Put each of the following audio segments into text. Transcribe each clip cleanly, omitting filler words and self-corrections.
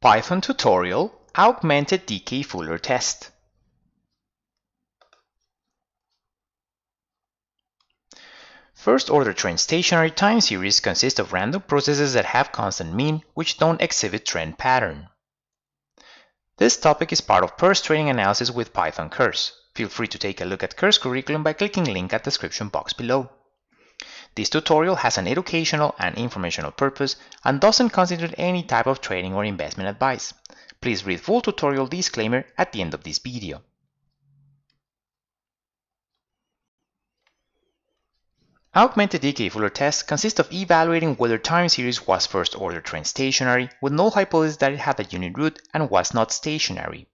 Python tutorial, Augmented Dickey-Fuller Test. First-order trend stationary time series consist of random processes that have constant mean, which don't exhibit trend pattern. This topic is part of purse trading analysis with Python Curves. Feel free to take a look at Curves curriculum by clicking link at description box below. This tutorial has an educational and informational purpose and doesn't constitute any type of trading or investment advice. Please read full tutorial disclaimer at the end of this video. Augmented Dickey-Fuller test consists of evaluating whether time series was first-order trend stationary with null hypothesis that it had a unit root and was not stationary.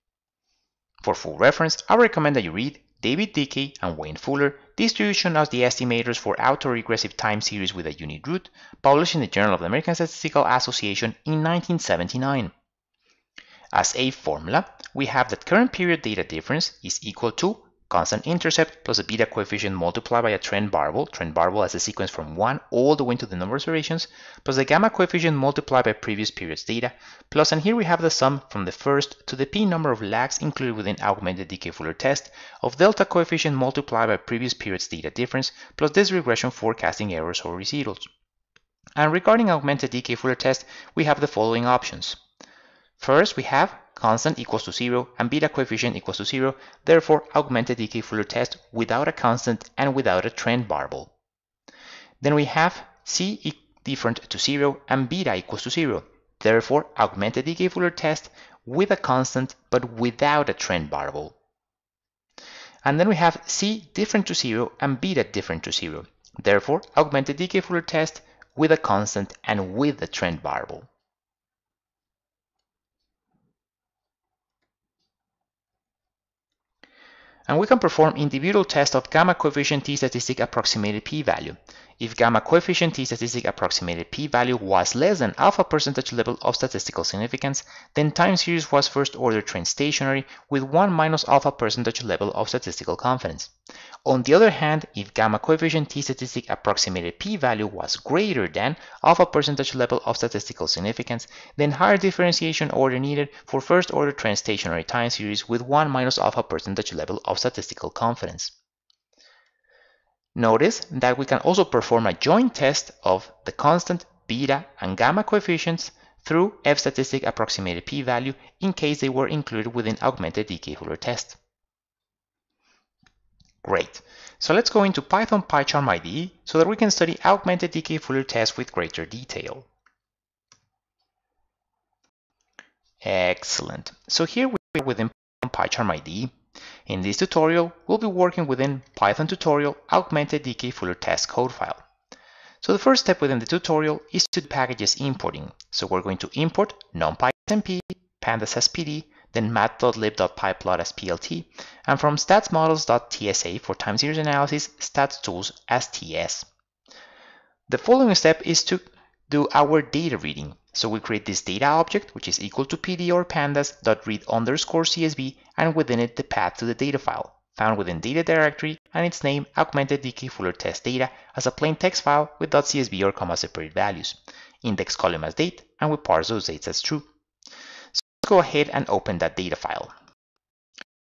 For full reference, I recommend that you read David Dickey and Wayne Fuller, Distribution of the Estimators for Autoregressive Time Series with a Unit Root, published in the Journal of the American Statistical Association in 1979. As a formula, we have that current period data difference is equal to constant intercept plus a beta coefficient multiplied by a trend variable as a sequence from 1 all the way to the number of observations, plus the gamma coefficient multiplied by previous period's data, plus, and here we have the sum from the first to the p number of lags included within Augmented Dickey-Fuller test of delta coefficient multiplied by previous period's data difference, plus this regression forecasting errors or residuals. And regarding Augmented Dickey-Fuller test, we have the following options. First, we have constant equals to 0 and beta coefficient equals to 0, therefore Augmented Dickey-Fuller test without a constant and without a trend variable. Then we have c different to 0 and beta equals to 0, therefore Augmented Dickey-Fuller test with a constant but without a trend variable. And then we have c different to 0 and beta different to 0, therefore Augmented Dickey-Fuller test with a constant and with a trend variable. And we can perform individual tests of gamma coefficient t-statistic approximated p-value. If gamma coefficient t-statistic approximated p-value was less than alpha percentage level of statistical significance, then time series was first-order trend stationary with 1 minus alpha percentage level of statistical confidence. On the other hand, if gamma coefficient t-statistic approximated p-value was greater than alpha percentage level of statistical significance, then higher differentiation order needed for first-order trend stationary time series with 1 minus alpha percentage level of statistical confidence. Notice that we can also perform a joint test of the constant, beta, and gamma coefficients through f-statistic approximated p-value in case they were included within Augmented Dickey-Fuller test. Great, so let's go into Python PyCharm IDE so that we can study Augmented Dickey-Fuller test with greater detail. Excellent, so here we are within Python PyCharm IDE. In this tutorial, we'll be working within Python tutorial Augmented Dickey-Fuller test code file. So the first step within the tutorial is to do packages importing. So we're going to import numpy.smp, pandas.pd, then math.lib.pyplot.plt, and from statsmodels.tsa for time series analysis, statstools.ts. The following step is to do our data reading. So we create this data object, which is equal to pd or pandas.read underscore csv, and within it the path to the data file, found within data directory, and its name Augmented Dickey-Fuller test data as a plain text file with .csv or comma separated values, index column as date, and we parse those dates as true. So let's go ahead and open that data file.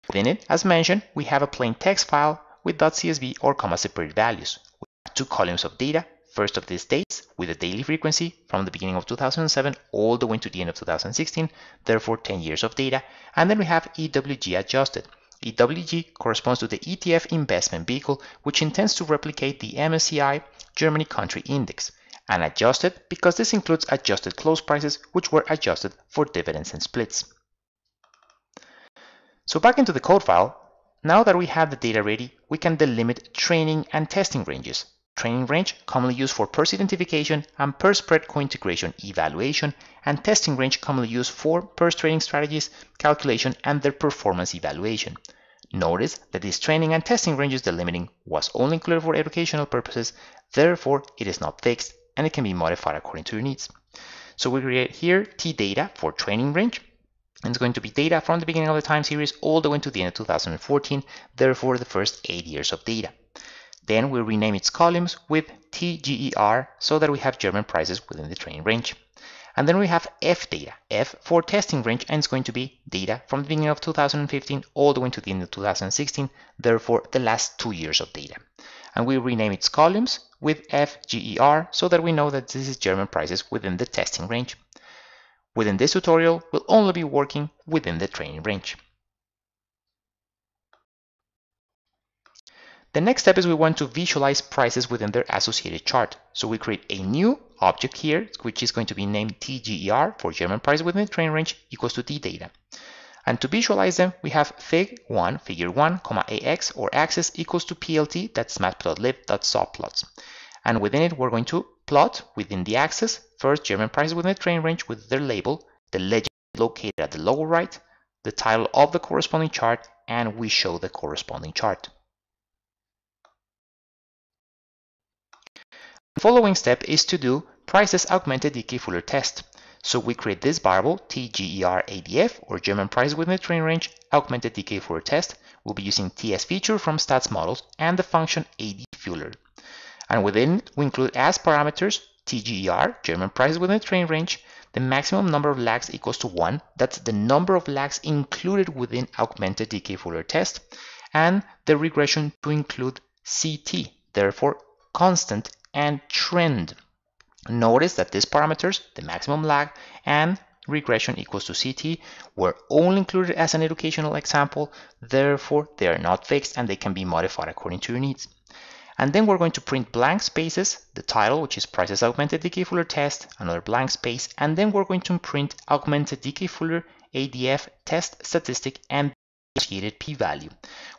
Within it, as mentioned, we have a plain text file with .csv or comma separated values. We have two columns of data. First of these dates with a daily frequency from the beginning of 2007 all the way to the end of 2016, therefore 10 years of data, and then we have EWG adjusted. EWG corresponds to the ETF investment vehicle, which intends to replicate the MSCI Germany Country Index, and adjusted because this includes adjusted close prices, which were adjusted for dividends and splits. So back into the code file, now that we have the data ready, we can delimit training and testing ranges. Training range, commonly used for purse identification and purse spread co-integration evaluation, and testing range, commonly used for purse trading strategies, calculation, and their performance evaluation. Notice that this training and testing ranges delimiting was only included for educational purposes, therefore it is not fixed and it can be modified according to your needs. So we create here t-data for training range, and it's going to be data from the beginning of the time series all the way to the end of 2014, therefore the first 8 years of data. Then we rename its columns with TGER so that we have German prices within the training range. And then we have F data, F for testing range, and it's going to be data from the beginning of 2015 all the way to the end of 2016, therefore the last 2 years of data. And we rename its columns with FGER so that we know that this is German prices within the testing range. Within this tutorial, we'll only be working within the training range. The next step is we want to visualize prices within their associated chart. So we create a new object here, which is going to be named TGER for German price within the training range equals to TData. And to visualize them, we have figure1, ax or axis equals to plt, that's matplotlib.subplots. And within it, we're going to plot within the axis first German prices within the training range with their label, the legend located at the lower right, the title of the corresponding chart, and we show the corresponding chart. The following step is to do prices augmented Dickey-Fuller test. So we create this variable TGER ADF or German prices within the training range augmented Dickey-Fuller test. We'll be using TS feature from stats models and the function ADFuller. And within it, we include as parameters TGER, German prices within the training range, the maximum number of lags equals to 1. That's the number of lags included within augmented Dickey-Fuller test, and the regression to include CT, therefore constant and trend. Notice that these parameters, the maximum lag and regression equals to CT, were all included as an educational example, therefore they are not fixed and they can be modified according to your needs. And then we're going to print blank spaces, the title, which is Prices Augmented Dickey-Fuller Test, another blank space, and then we're going to print Augmented Dickey-Fuller ADF Test Statistic and associated p-value.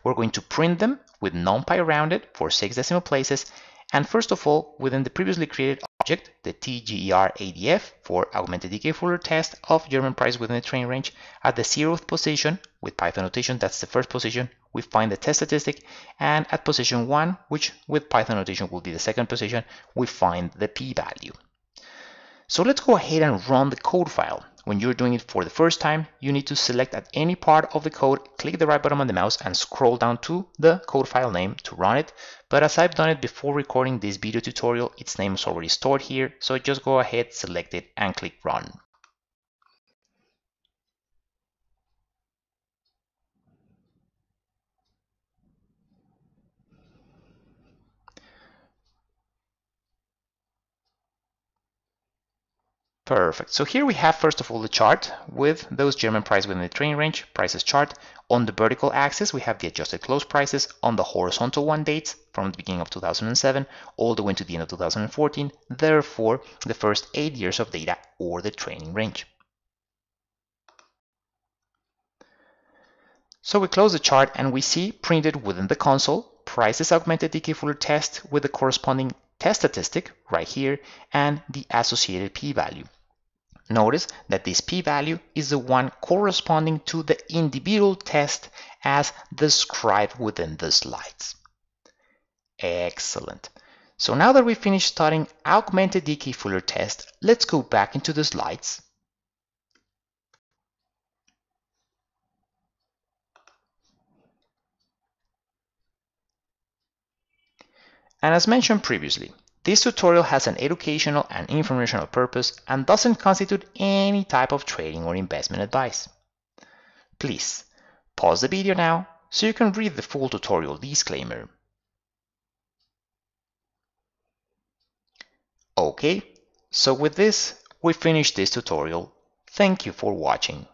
We're going to print them with numpy rounded for 6 decimal places. And first of all, within the previously created object, the TGER ADF for augmented Dickey-Fuller test of German price within the training range, at the 0th position, with Python notation, that's the first position, we find the test statistic, and at position 1, which with Python notation will be the second position, we find the p-value. So let's go ahead and run the code file. When you're doing it for the first time, you need to select at any part of the code, click the right button on the mouse and scroll down to the code file name to run it. But as I've done it before recording this video tutorial, its name is already stored here, so just go ahead, select it and click run. Perfect. So here we have first of all the chart with those German prices within the training range, prices chart. On the vertical axis we have the adjusted close prices, on the horizontal one dates from the beginning of 2007 all the way to the end of 2014, therefore the first 8 years of data or the training range. So we close the chart and we see printed within the console prices augmented Dickey-Fuller test with the corresponding test statistic right here and the associated p-value. Notice that this p-value is the one corresponding to the individual test as described within the slides. Excellent. So now that we finished studying augmented Dickey-Fuller test, let's go back into the slides. And as mentioned previously, this tutorial has an educational and informational purpose and doesn't constitute any type of trading or investment advice. Please pause the video now so you can read the full tutorial disclaimer. Okay, so with this, we finish this tutorial. Thank you for watching.